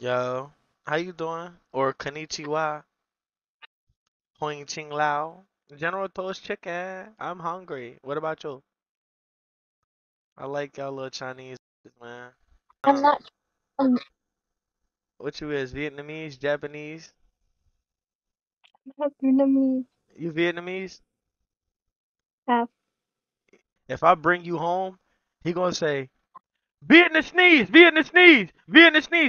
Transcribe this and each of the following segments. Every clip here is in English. Yo, how you doing? Or konnichiwa. Hoing ching lao. General Toast Chicken. I'm hungry. What about you? I like y'all little Chinese, man. I'm not. What you is? Vietnamese? Japanese? I'm not Vietnamese. You Vietnamese? Half. If I bring you home, he gonna say, Vietnam sneeze! Vietnam sneeze! Vietnam sneeze!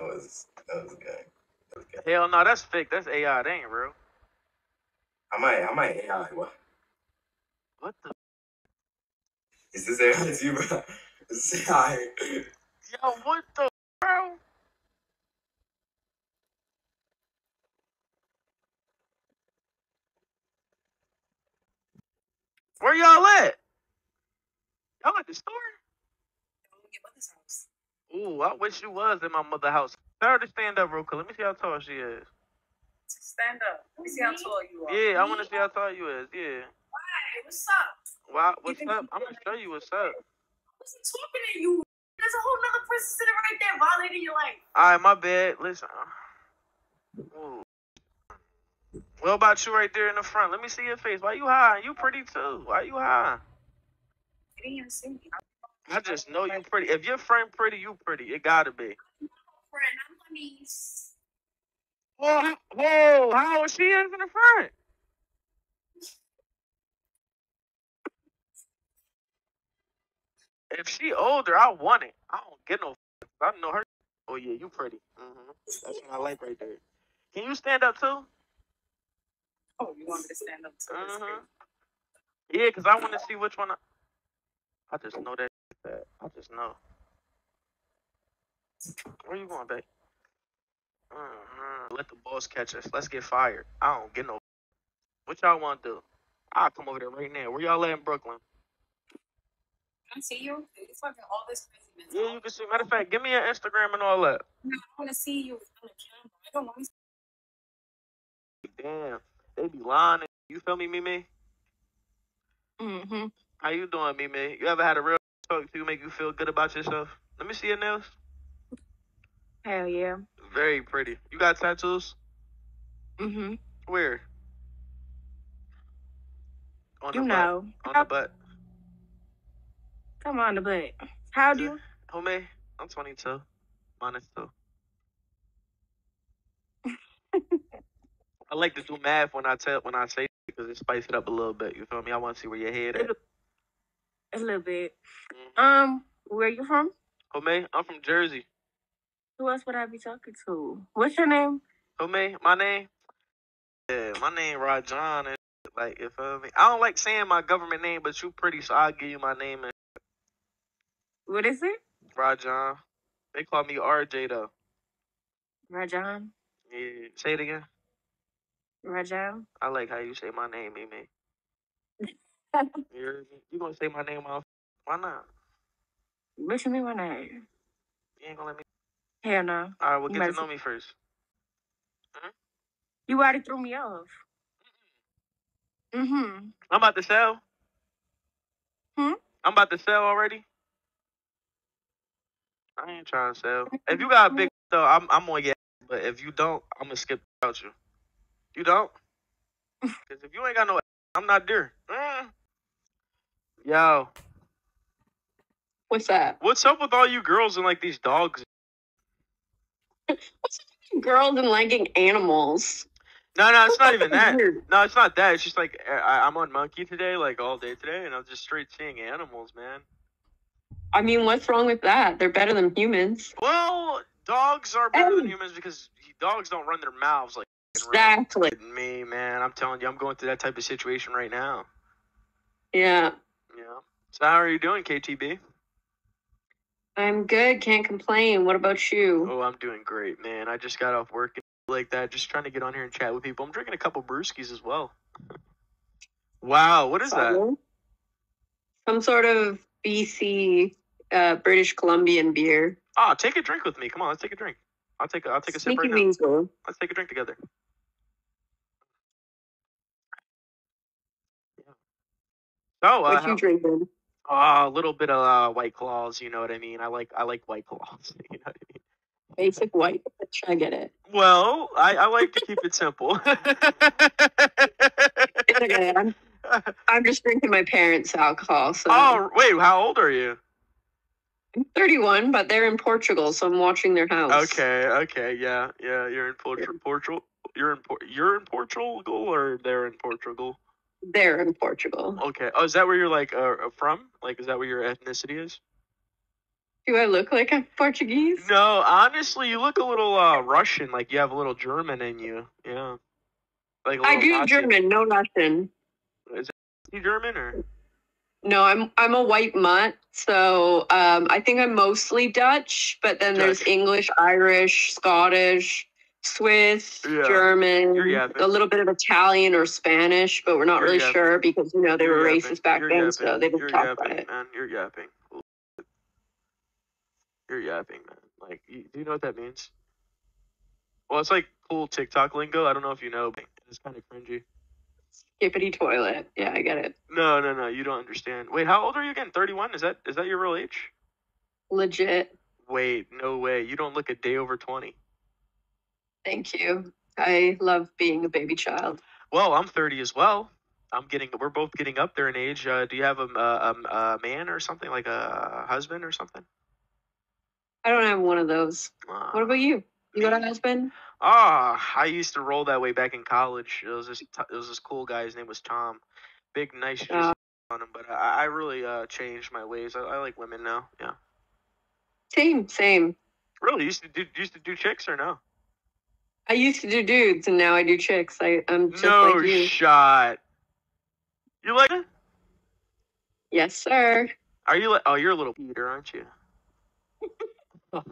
That was good. That was good. Hell no, that's fake. That's AI. That ain't real. I might AI. What the? Is this AI? Is you, bro? Is AI? Yo, what the, bro? Where y'all at? Y'all at the store? I'm gonna get mother's house. Ooh, I wish you was in my mother's house. Tell her to stand up real quick. Let me see how tall she is. Stand up. Let me see how tall you are. Yeah, I want to see how tall you is. Yeah. Why? What's up? Why? What's up? I'm gonna show you what's up. I wasn't talking to you. There's a whole nother person sitting right there violating your life. All right, my bad. Listen. Ooh. What about you right there in the front? Let me see your face. Why you high? You pretty too. Why you high? You didn't even see me. I just know you pretty. If your friend pretty, you pretty. It gotta be. I'm not a friend. I'm my niece. Whoa! How is she in the front? If she older, I want it. I don't get no. I know her. Oh yeah, you pretty. That's what I like right there. Can you stand up too? Oh, you want me to stand up too? Yeah, cause I want to see which one. I just know that. I just know. Where you going, babe? Let the boss catch us. Let's get fired. I don't get no. What y'all want to do? I'll come over there right now. Where y'all at in Brooklyn? Can I see you? It's fucking all this craziness. Yeah, you can see. Matter of fact, give me your Instagram and all that. No, I want to see you on the camera. I don't want to see you. Damn. They be lying. You feel me, Mimi? How you doing, Mimi? You ever had a real talk to make you feel good about yourself? Let me see your nails. Hell yeah. Very pretty. You got tattoos? Where? On the butt. On the butt. Come on, the butt. How old you? Homie, I'm 22. Minus 2. I like to do math when I say it because it spices it up a little bit. You feel me? I want to see where your head at. A little bit. Where you from? Homie, I'm from Jersey. Who else would I be talking to? What's your name? Homie, my name? Yeah, my name Rajon and like, you feel me? I don't like saying my government name, but you pretty, so I'll give you my name and what is it? Rajon. They call me RJ though. Rajon? Yeah. Say it again. Rajon. I like how you say my name, Mimi. You gonna say my name off? Why not? What you mean why not? You ain't gonna let me. Hell no. All right, well, get to know me first. You already threw me off. I'm about to sell. I'm about to sell already. I ain't trying to sell. If you got a big though, I'm on your ass. But if you don't, I'm gonna skip out you. You don't? Because if you ain't got no ass, I'm not there. Yo. What's up? What's up with all you girls and like these dogs? What's up with girls and liking animals? No, it's not even that. No, it's not that. It's just like I'm on Monkey today, like all day today, and I'm just straight seeing animals, man. I mean, what's wrong with that? They're better than humans. Well, dogs are better than humans because dogs don't run their mouths like exactly. Me, man, I'm telling you, I'm going through that type of situation right now. Yeah. So how are you doing, KTB? I'm good. Can't complain. What about you? Oh, I'm doing great, man. I just got off work like that, just trying to get on here and chat with people. I'm drinking a couple brewskis as well. Wow, what is that? Some sort of BC, British Columbian beer. Oh, take a drink with me. Come on, let's take a drink. I'll take a sip right now. So. Let's take a drink together. Oh, what you drinking? A little bit of White Claws, you know what I mean? I like White Claws, you know what I mean? Basic white, I get it. Well, I like to keep it simple. It's okay. I'm just drinking my parents' alcohol. So. Oh, wait, how old are you? I'm 31, but they're in Portugal, so I'm watching their house. Okay, yeah, you're in Portugal. You're in Portugal, or they're in Portugal? They're in Portugal. Okay. Oh, is that where you're like from? Like, is that where your ethnicity is? Do I look like I'm Portuguese? No, honestly, you look a little Russian. Like you have a little German in you. Yeah. Like I do Russian. German, no Russian. Is that German or? No, I'm a white mutt, so I think I'm mostly Dutch. But then there's English, Irish, Scottish, Swiss, German, a little bit of Italian or Spanish, but we're not really sure because you know they were racist back then, so they didn't talk about it. Man, you're yapping. You're yapping, man. Like, do you know what that means? Well, it's like cool TikTok lingo. I don't know if you know, but it's kind of cringy. Skippity toilet. Yeah, I get it. No, you don't understand. Wait, how old are you again? 31? Is that your real age? Legit. Wait, no way. You don't look a day over 20. Thank you. I love being a baby child. Well, I'm 30 as well. We're both getting up there in age. Do you have a man or something, like a husband or something? I don't have one of those. What about you? You got a husband? I used to roll that way back in college. It was this cool guy. His name was Tom. Big, nice shit on him, but I really changed my ways. I like women now. Yeah. Same. Really? You used to do chicks or no? I used to do dudes, and now I do chicks. I'm just like you. No shot. You like it? Yes, sir. Are you like? Oh, you're a little Peter, aren't you?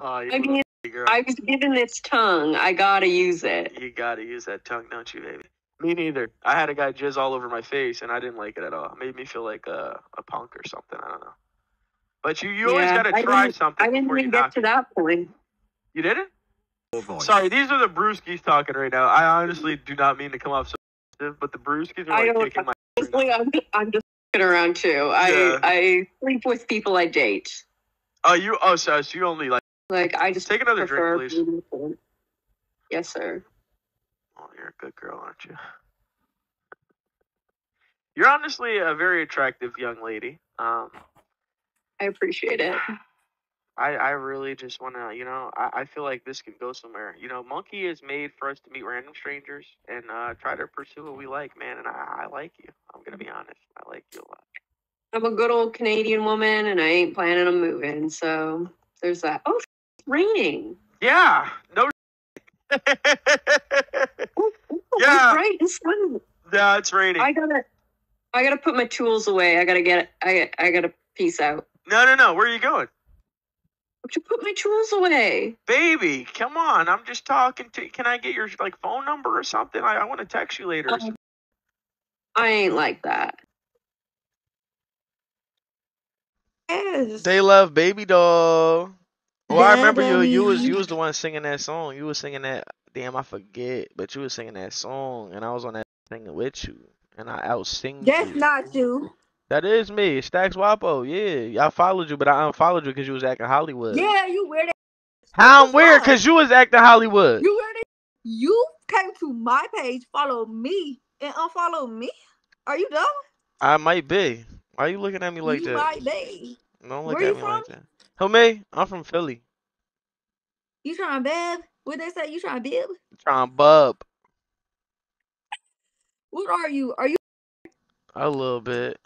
I mean, I was given this tongue. I gotta use it. You gotta use that tongue, don't you, baby? Me neither. I had a guy jizz all over my face, and I didn't like it at all. It made me feel like a punk or something. I don't know. But you always gotta try something. I didn't even get to that point. You didn't? Oh, sorry, these are the brewskis talking right now. I honestly do not mean to come off so aggressive, but the brewskis are like kicking my ass right now. I'm just fucking around too. Yeah. I sleep with people I date. Oh, you? Oh, so you only like. Like, I just take another drink, please. Beautiful. Yes, sir. Oh, you're a good girl, aren't you? You're honestly a very attractive young lady. I appreciate it. I really just want to, you know, I feel like this can go somewhere. You know, Monkey is made for us to meet random strangers and try to pursue what we like, man. And I like you. I'm going to be honest. I like you a lot. I'm a good old Canadian woman, and I ain't planning on moving, so there's that. Oh, raining. Yeah. No. It's bright and sunny. Yeah, it's raining. I gotta put my tools away. I gotta peace out. No. Where are you going? I have to put my tools away. Baby, come on. I'm just talking to. Can I get your like phone number or something? I want to text you later. I ain't like that. Yes. They love baby doll. Oh, I remember you. You was the one singing that song. You was singing that. Damn, I forget. But you was singing that song, and I was on that singing with you, and I out-singed you. That's not you. That is me, Stacks Wopo. Yeah, I followed you, but I unfollowed you because you was acting Hollywood. Yeah, you weird. How I'm weird? Because you was acting Hollywood. You weird. You came to my page, follow me, and unfollow me. Are you dumb? I might be. Why are you looking at me like that? You might be. Don't look at me like that. Homie, I'm from Philly. You trying to bab? What they say? You trying to bib? Trying to bub. What are you? Are you? A little bit.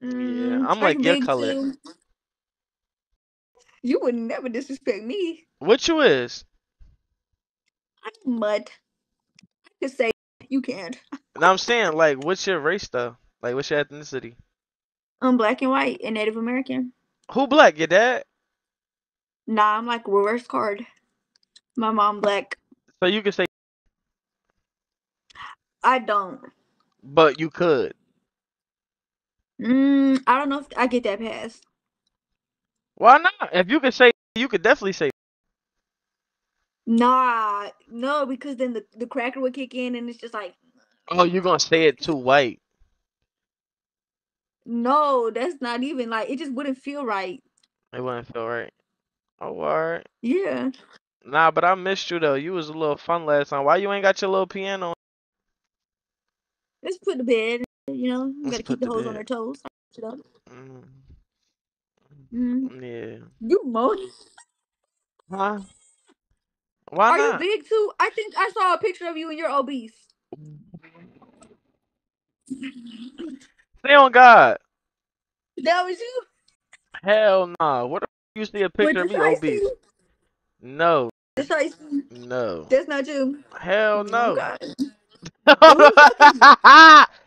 Yeah, I'm like your color. You would never disrespect me. What you is? I'm mud. I can say you can't. And I'm saying, like, what's your race though? Like, what's your ethnicity? I'm black and white and Native American. Who black? Your dad? Nah, I'm like reverse card. My mom black. So you can say. I don't. But you could. I don't know if I get that pass. Why not? If you can say, you could definitely say. Nah, no, because then the cracker would kick in and it's just like. Oh, you're gonna say it too white. No, that's not even like it just wouldn't feel right. It wouldn't feel right. Oh, alright. Yeah. Nah, but I missed you though. You was a little fun last time. Why you ain't got your little piano? Let's put the bed. You know, you gotta keep the hoes on their toes. Yeah. You moaning? Huh? Why not? Are you big too? I think I saw a picture of you and you're obese. Stay on God. That was you? Hell nah. What the f you see a picture of me obese? No. No. That's not you. Hell no.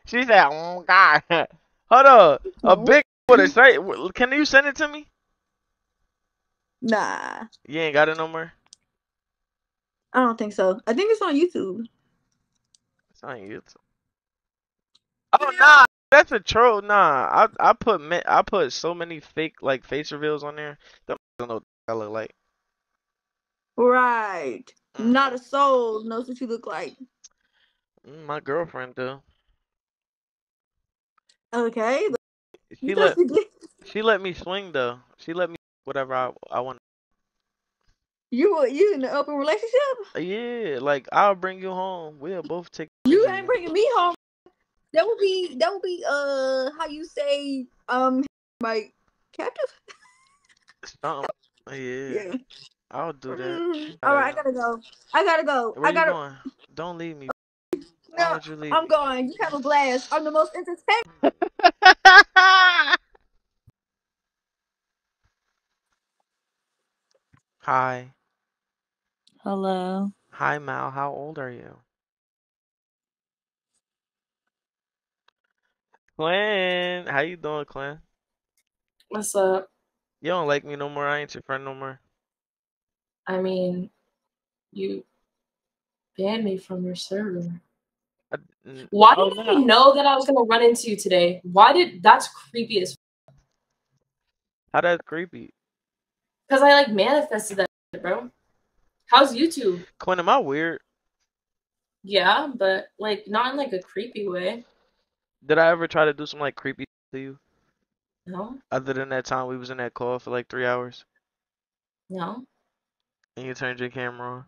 She said, "Oh God." Hold on. A big what is say? Can you send it to me? Nah. You ain't got it no more? I don't think so. I think it's on YouTube. It's on YouTube. Oh yeah. Nah, that's a troll. Nah, I put so many fake like face reveals on there. Them don't know what I look like. Right. Not a soul knows what you look like. My girlfriend do. Okay. She let me swing though. She let me whatever I want. You in the open relationship? Yeah, like I'll bring you home. We'll both take. You ain't bringing me home. That would be how you say my captive. Something. Yeah. I'll do that. All right, I gotta go. Where you going? Don't leave me. No, I'm going. You have a blast. I'm the most entertaining. Hi. Hello. Hi, Mal. How old are you? Clint. How you doing, Clint? What's up? You don't like me no more. I ain't your friend no more. I mean, you banned me from your server. Why did you know that I was gonna run into you today? Why did that's creepy as fuck. How that's creepy? Because I like manifested that shit, bro. How's YouTube? Quinn, am I weird? Yeah, but like not in like a creepy way. Did I ever try to do some like creepy to you? No. Other than that time we was in that call for like 3 hours? No. And you turned your camera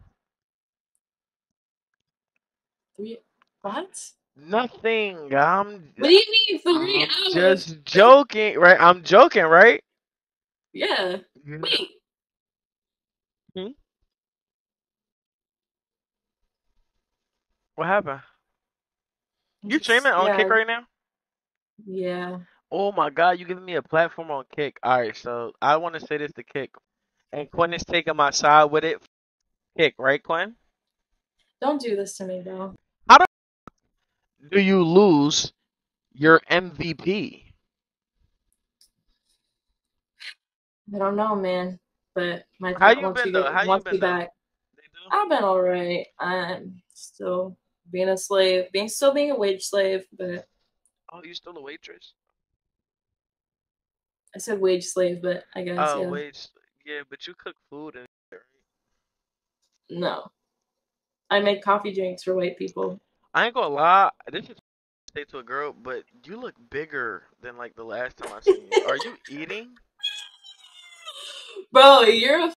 on? What? Nothing. What do you mean for real? Just joking, right? I'm joking, right? Yeah. Wait. What happened? You streaming on Kick right now? Yeah. Oh my God, you giving me a platform on Kick. All right, so I want to say this to Kick, and Quinn is taking my side with it. Kick, right, Quinn? Don't do this to me, though. Do you lose your MVP? I don't know, man. But my dad wants me back. I've been all right. I'm still being a slave, still being a wage slave, but oh, you still a waitress? I said wage slave, but I guess yeah. Wage, yeah, but you cook food and no, I make coffee drinks for white people. I ain't gonna lie, this is say to a girl, but you look bigger than like the last time I seen you. Are you eating? Bro, you're a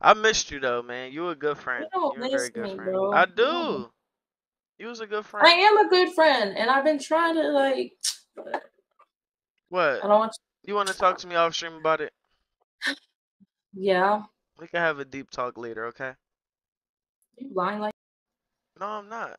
I missed you though, man. You a good friend. You don't miss me, bro. I do. No. You was a good friend. I am a good friend, and I've been trying to like what? I don't want you wanna talk to me off stream about it? Yeah. We can have a deep talk later, okay? You lying like no, I'm not.